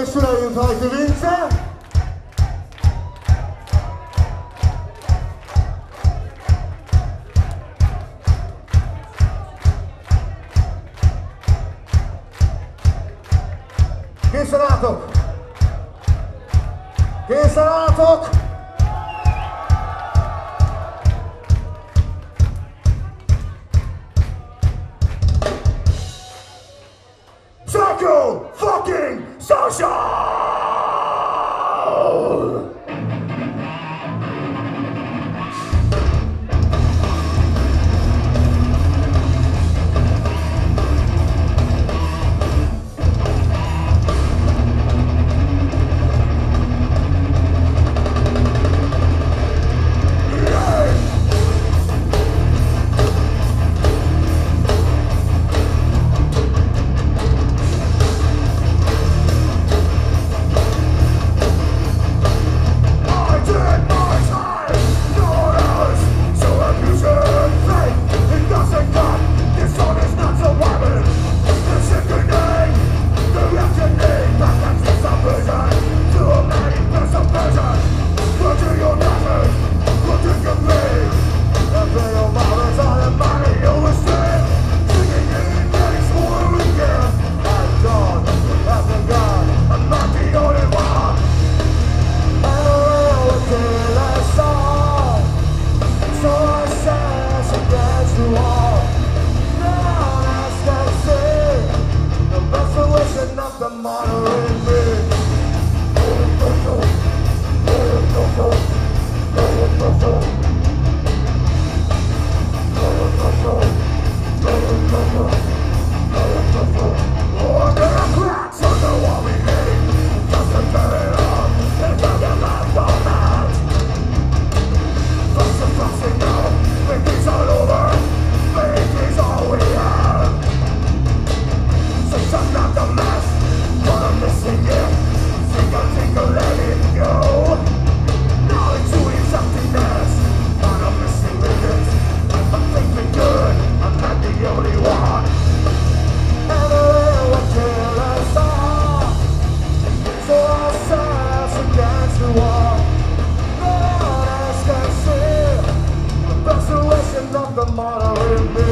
jeszcze raz dwa dziewięcia. Készen állatok! Jacko fucking Social! The model in